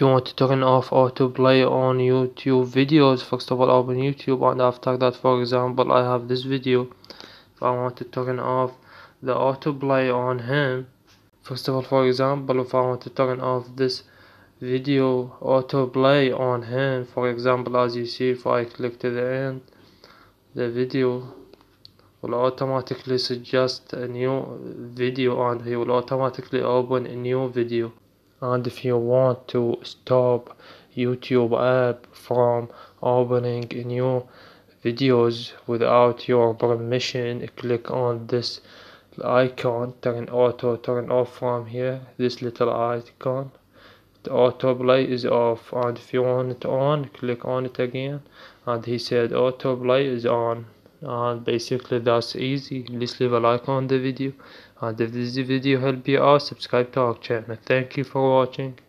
If you want to turn off autoplay on YouTube videos, first of all open YouTube, and after that, for example, I have this video. If I want to turn off the autoplay on him, first of all, for example, if I want to turn off this video autoplay on him, for example, as you see, if I click to the end, the video will automatically suggest a new video and he will automatically open a new video. And if you want to stop YouTube app from opening new videos without your permission, click on this icon, turn off from here, this little icon. The autoplay is off, and if you want it on, click on it again, and he said autoplay is on. And basically that's easy. Just leave a like on the video, and if this video helped you out, subscribe to our channel. Thank you for watching.